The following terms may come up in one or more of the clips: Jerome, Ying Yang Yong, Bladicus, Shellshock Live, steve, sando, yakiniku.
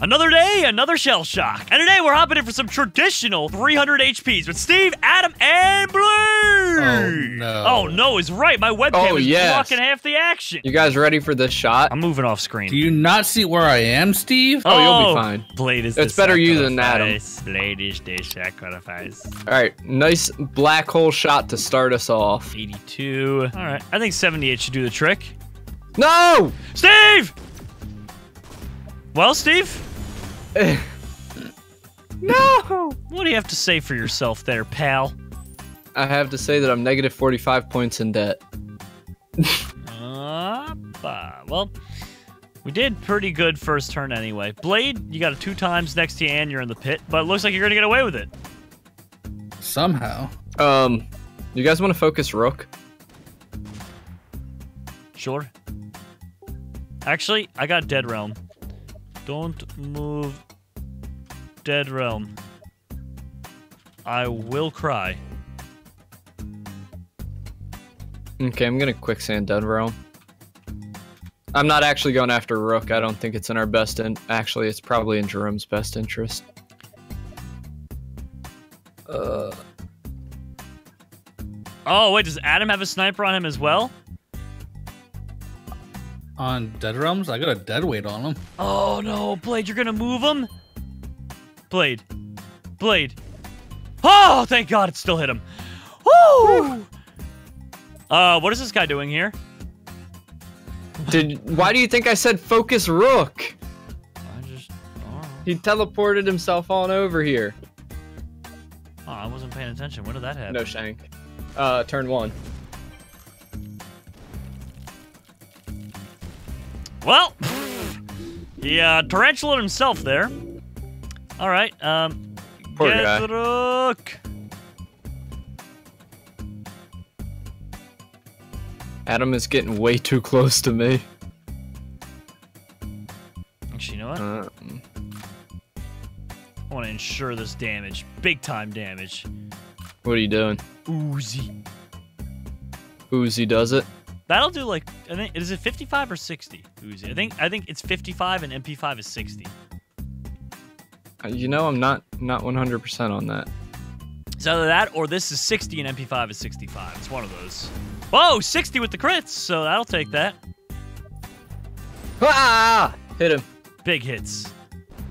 Another day, another shell shock. And today we're hopping in for some traditional 300 HPs with Steve, Adam, and Blue. Oh no. Oh no is right. My webcam is blocking half the action. You guys ready for this shot? I'm moving off screen. Do you not see where I am, Steve? Oh, you'll be fine. Blade is it's better you than Adam. Blade is the sacrifice. All right, nice black hole shot to start us off. 82. All right, I think 78 should do the trick. No! Steve! Well, Steve? No! What do you have to say for yourself there, pal? I have to say that I'm negative 45 points in debt. Well, we did pretty good first turn anyway. Blade, you got a 2 times next to you and you're in the pit, but it looks like you're going to get away with it. Somehow. You guys want to focus Rook? Sure. Actually, I got Dead Realm. Don't move Dead Realm. I will cry. Okay, I'm gonna quicksand Dead Realm. I'm not actually going after Rook. I don't think it's in our best actually, it's probably in Jerome's best interest. Oh, wait, does Adam have a sniper on him as well? On Dead Realms? I got a dead weight on him. Oh no, Blade, you're gonna move him? Blade. Blade. Oh, thank God it still hit him. Woo! What is this guy doing here? Why do you think I said focus Rook? I just... Oh. He teleported himself on over here. Oh, I wasn't paying attention. When did that happen? No, Shank. Turn 1. Well, yeah, tarantula himself there. All right, poor guy. Rook. Adam is getting way too close to me. Actually, you know what? I want to ensure this damage, big time damage. What are you doing? Uzi. Uzi does it. That'll do like, I think, is it 55 or 60, Uzi? I think it's 55 and MP5 is 60. You know, I'm not 100% on that. It's either that or this is 60 and MP5 is 65. It's one of those. Whoa, 60 with the crits, so that'll take that. Ah! Hit him. Big hits.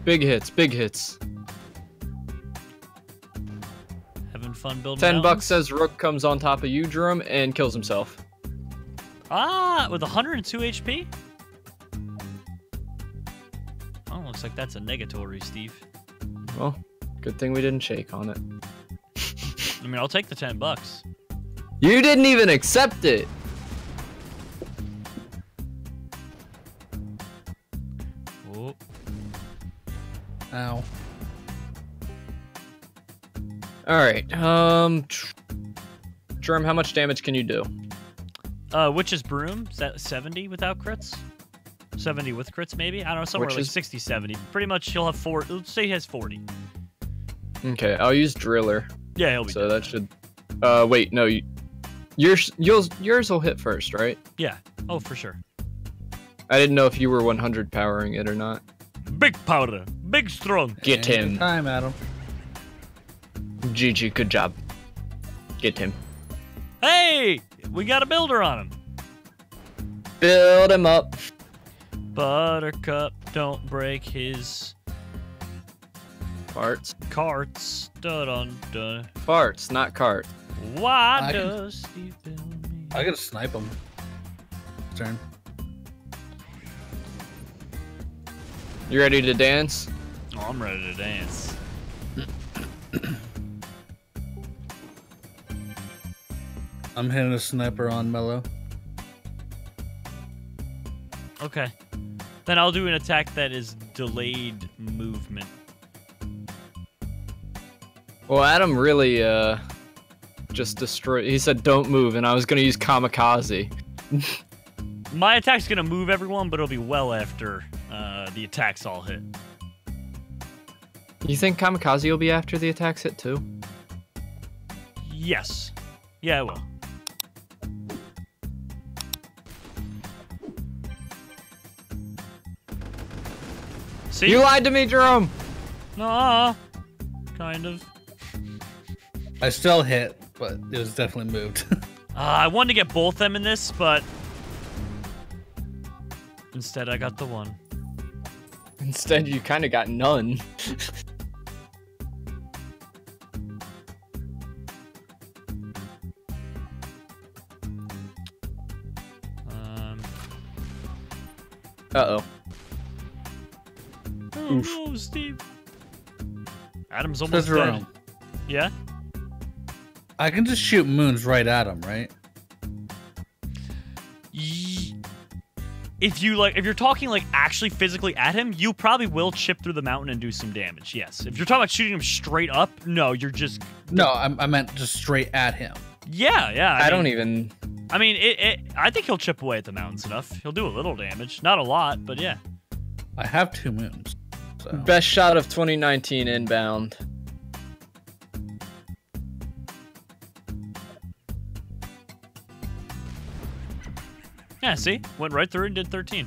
Big hits, big hits. Having fun building $10 says Rook comes on top of you, Jerome, and kills himself. Ah, with 102 HP? Oh, looks like that's a negatory, Steve. Well, good thing we didn't shake on it. I mean, I'll take the $10. You didn't even accept it! Oh. Ow. Alright, Jerm, how much damage can you do? Witch's Broom, is that 70 without crits? 70 with crits, maybe? I don't know, somewhere like 60, 70. Pretty much he'll have 40. Let's say he has 40. Okay, I'll use Driller. Yeah, he'll be so dead. That should... wait, no. Yours will hit first, right? Yeah. Oh, for sure. I didn't know if you were 100 powering it or not. Big powder. Big strong. Get him. Time, Adam. GG, good job. Get him. Hey! We got a builder on him. Build him up. Buttercup, don't break his... Carts. Dun-dun-dun. Farts, not cart. Why does Steve build me? I gotta snipe him. Turn. You ready to dance? Oh, I'm ready to dance. I'm hitting a sniper on Mello. Okay. Then I'll do an attack that is delayed movement. Well, Adam really just destroyed... He said, don't move, and I was going to use kamikaze. My attack's going to move everyone, but it'll be well after the attacks all hit. You think kamikaze will be after the attacks hit, too? Yes. Yeah, I will. See? You lied to me, Jerome! Nah, kind of. I still hit, but it was definitely moved. I wanted to get both them in this, but instead I got the one. Instead, you kind of got none. Uh-oh. Oh, oof. No, Steve. Adam's almost dead. Yeah? I can just shoot moons right at him, right? If you like, if you're talking like actually physically at him, you probably will chip through the mountain and do some damage. Yes. If you're talking about shooting him straight up, no, you're just no. I meant just straight at him. Yeah, yeah. I think he'll chip away at the mountains enough. He'll do a little damage, not a lot, but yeah. I have two moons. So. Best shot of 2019 inbound. Yeah, see? Went right through and did 13.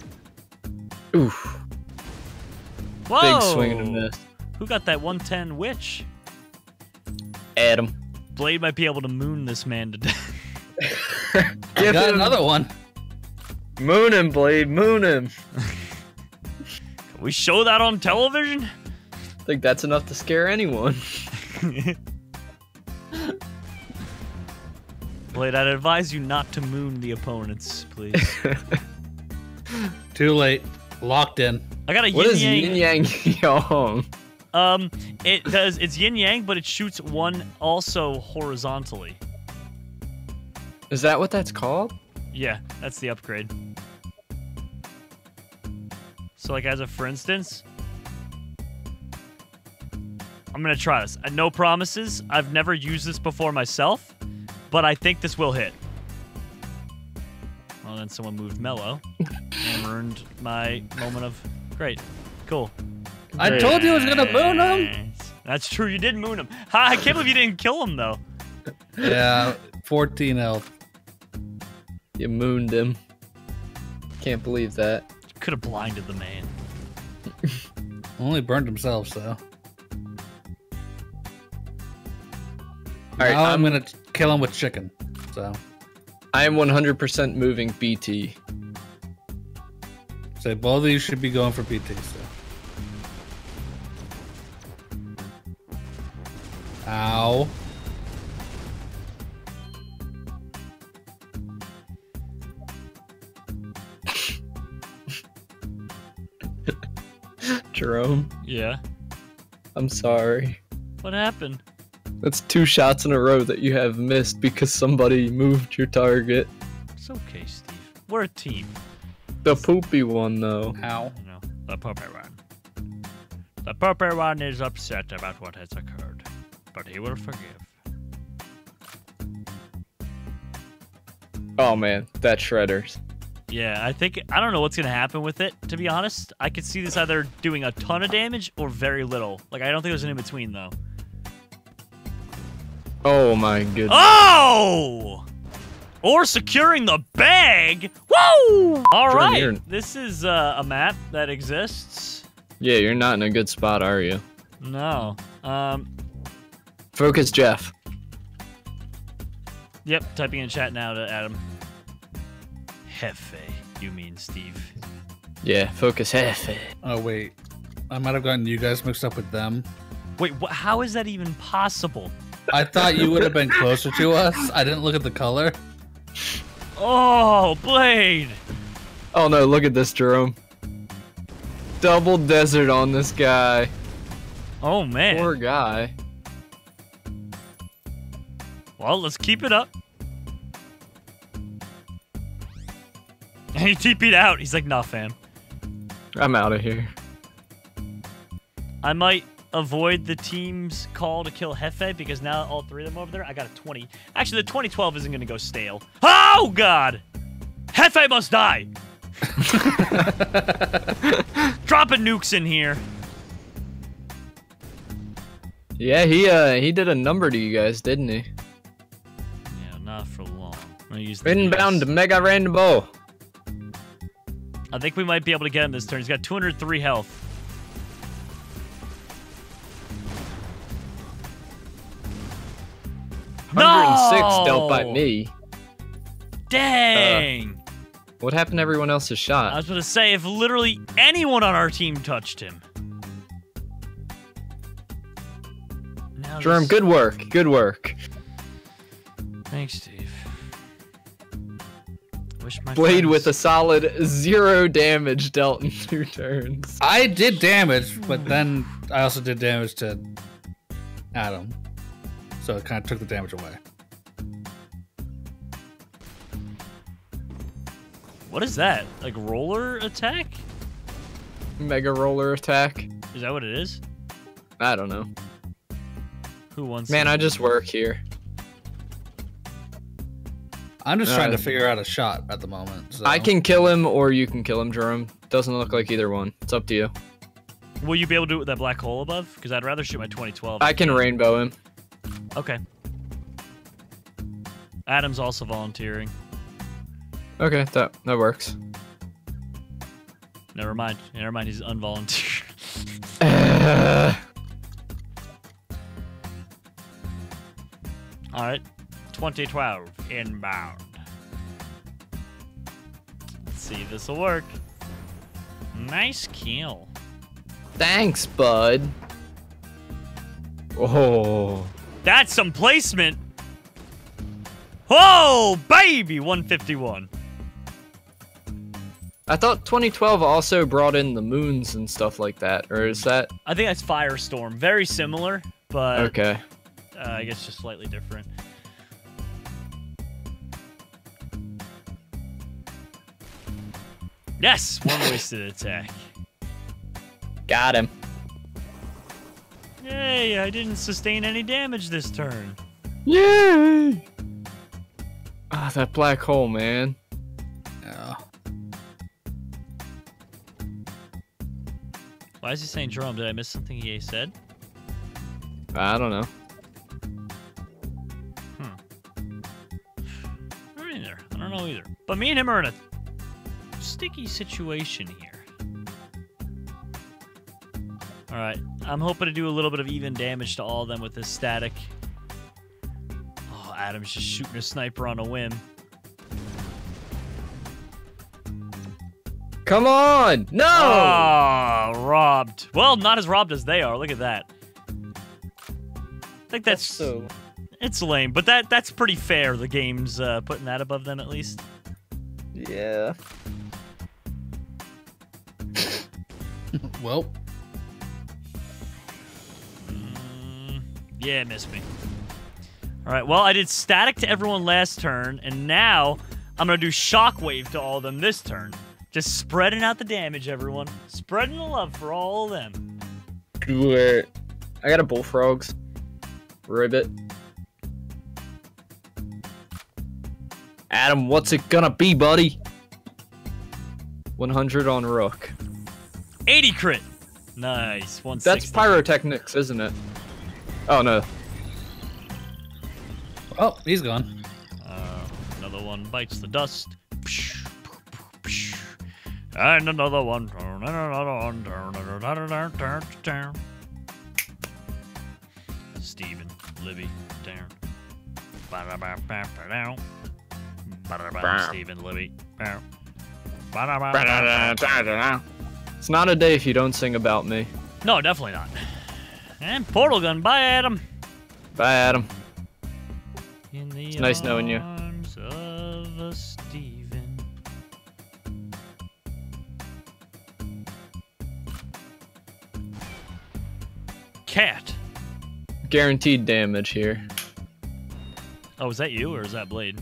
Oof. Whoa! Big swing and a miss. Who got that 110 witch? Adam. Blade might be able to moon this man to death. Give got him another one. Moon him, Blade. Moon him. Can we show that on television? I think that's enough to scare anyone. Blade, I'd advise you not to moon the opponents, please. Too late. Locked in. I got a yin-yang. What is yin-yang-yong? It does. It's yin-yang, but it shoots one also horizontally. Is that what that's called? Yeah, that's the upgrade. So, like, as a for instance, I'm gonna try this. No promises. I've never used this before myself. But I think this will hit. Well, then someone moved mellow and ruined my moment of great. Cool. I told you I was gonna moon him. That's true. You did moon him. Ha, I can't believe you didn't kill him though. Yeah, 14 health. You mooned him. Can't believe that. Could have blinded the man. Only burned himself though. All right, I'm gonna kill him with chicken. So I am 100% moving BT. So both of these should be going for BT. So. Ow. Jerome. Yeah. I'm sorry. What happened? That's two shots in a row that you have missed because somebody moved your target. It's okay, Steve. We're a team. The poopy one, though. Ow. No, the poopy one. The poopy one is upset about what has occurred, but he will forgive. Oh, man. That shredders. Yeah, I don't know what's going to happen with it, to be honest. I could see this either doing a ton of damage or very little. Like, I don't think there's an in-between, though. Oh my goodness. Oh! Or securing the bag! Woo! Alright, this is a map that exists. Yeah, you're not in a good spot, are you? No. Focus Jeff. Yep, typing in chat now to Adam. Hefe, you mean Steve. Yeah, focus Hefe. Oh wait, I might have gotten you guys mixed up with them. Wait, how is that even possible? I thought you would have been closer to us. I didn't look at the color. Oh, Blade! Oh no, look at this, Jerome. Double desert on this guy. Oh man. Poor guy. Well, let's keep it up. He TP'd out. He's like, nah, fam. I'm out of here. I might avoid the team's call to kill Hefe because now all three of them over there. I got a 20. Actually, the 2012 isn't going to go stale. Oh, God! Hefe must die! Dropping nukes in here. Yeah, he did a number to you guys, didn't he? Yeah, not for long. Inbound to Mega Rainbow. I think we might be able to get him this turn. He's got 203 health. 106 dealt by me. Dang. What happened to everyone else's shot? I was going to say, if literally anyone on our team touched him. Jerm, good work. Good work. Thanks, Steve. Wish my Blade friends... with a solid 0 damage dealt in 2 turns. I did damage, but then I also did damage to Adam. So it kind of took the damage away. What is that? Like roller attack? Mega roller attack. Is that what it is? I don't know. Who wants Man, I just work here. I'm just trying to figure out a shot at the moment. So. I can kill him or you can kill him, Jerome. Doesn't look like either one. It's up to you. Will you be able to do it with that black hole above? Because I'd rather shoot my 2012. I can rainbow him. Okay. Adam's also volunteering. Okay, that works. Never mind. Never mind, he's unvolunteer. Alright. 2012 inbound. Let's see if this'll work. Nice kill. Thanks, bud. Oh. That's some placement. Oh, baby! 151. I thought 2012 also brought in the moons and stuff like that, or is that? I think that's Firestorm. Very similar, but okay. I guess just slightly different. Yes, one wasted attack. Got him. Yay! I didn't sustain any damage this turn. Yay! Ah, that black hole, man. Why is he saying Jerome? Did I miss something he said? I don't know. We're in there. I don't know either. But me and him are in a sticky situation here. All right. I'm hoping to do a little bit of even damage to all of them with this static. Oh, Adam's just shooting a sniper on a whim. Come on! No! Oh, robbed. Well, not as robbed as they are. Look at that. I think that's so... It's lame, but that's pretty fair. The game's putting that above them, at least. Yeah. Well. Yeah, it missed me. All right, well, I did static to everyone last turn, and now I'm going to do shockwave to all of them this turn. Just spreading out the damage, everyone. Spreading the love for all of them. Do it. I got a bullfrogs. Ribbit. Adam, what's it gonna be, buddy? 100 on rook. 80 crit. Nice. 160. That's pyrotechnics, isn't it? Oh, no. Oh, he's gone. Another one bites the dust. And another one. Steven, Libby, down. Steven, Libby. It's not a day if you don't sing about me. No, definitely not. And portal gun. Bye, Adam. Bye, Adam. It's nice knowing you. Cat. Guaranteed damage here. Oh, is that you or is that Blade?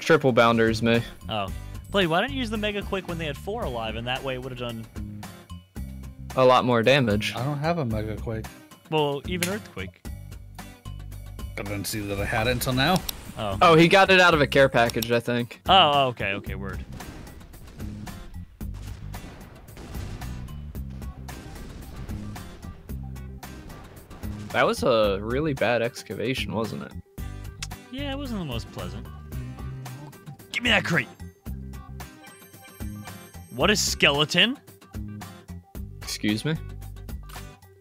Triple bounders me. Oh. Blade, why didn't you use the mega quick when they had 4 alive and that way it would have done... a lot more damage. I don't have a mega quick. Well, even earthquake. I didn't see that I had it until now. Oh. Oh, he got it out of a care package, I think. Oh, okay, okay, word. That was a really bad excavation, wasn't it? Yeah, it wasn't the most pleasant. Give me that crate! What a skeleton! Excuse me?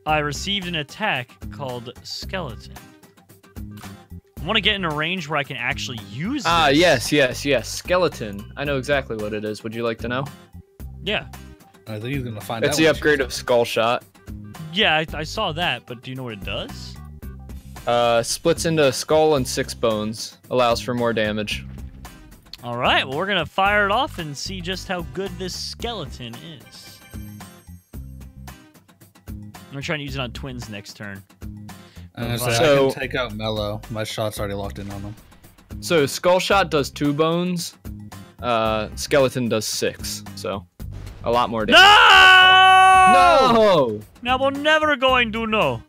I received an attack called skeleton. I want to get in a range where I can actually use this. Ah, yes, yes, yes. Skeleton. I know exactly what it is. Would you like to know? Yeah. I think he's going to find out. It's the upgrade of Skull Shot. Yeah, I saw that, but do you know what it does? Splits into a skull and 6 bones. Allows for more damage. All right, well, we're going to fire it off and see just how good this skeleton is. I'm going to try and use it on twins next turn. So, I can take out Mello. My shot's already locked in on him. So Skull Shot does 2 bones. Skeleton does 6. So a lot more damage. No! No! Now we're never going to know.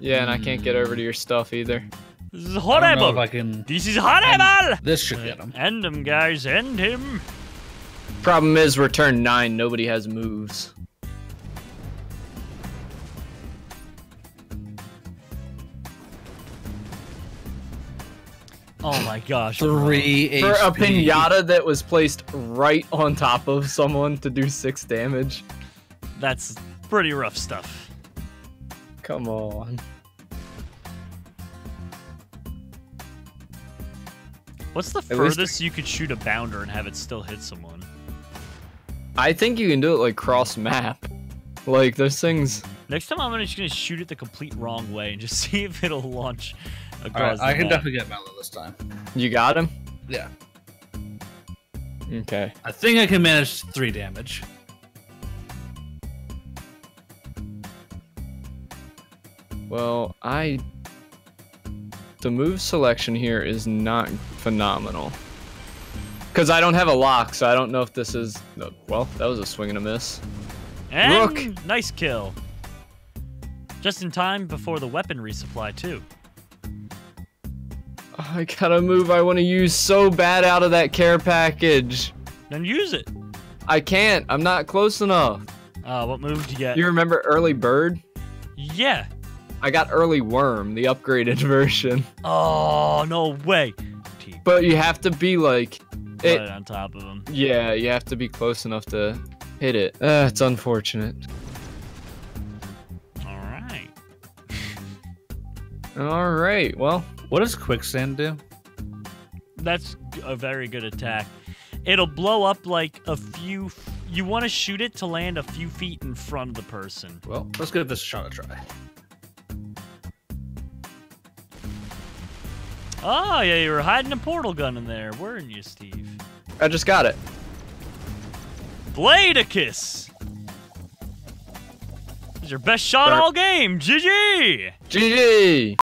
Yeah, and I can't get over to your stuff either. This is horrible. I don't know if I can... This is horrible! This should get him. End him, guys. End him. Problem is, we're turn 9. Nobody has moves. Oh my gosh. 3 for a pinata that was placed right on top of someone to do 6 damage. That's pretty rough stuff. Come on. What's the furthest you could shoot a bounder and have it still hit someone? I think you can do it like cross map. Like those things. Next time I'm just gonna shoot it the complete wrong way and just see if it'll launch. Right, I can definitely get Mello this time. You got him? Yeah. Okay. I think I can manage 3 damage. Well, the move selection here is not phenomenal. Because I don't have a lock, so I don't know if this is... Well, that was a swing and a miss. And Rook! Nice kill. Just in time before the weapon resupply, too. I got a move I want to use so bad out of that care package. Then use it. I can't. I'm not close enough. What move do you get? You remember Early Bird? Yeah. I got Early Worm, the upgraded version. Oh, no way. But you have to be like... Put it on top of him. Yeah, you have to be close enough to hit it. It's unfortunate. All right. All right, well... What does Quicksand do? That's a very good attack. It'll blow up like a few... You want to shoot it to land a few feet in front of the person. Well, let's give this shot a try. Oh, yeah, you were hiding a portal gun in there, weren't you, Steve? I just got it. Bladicus! This is your best shot all game. GG! GG!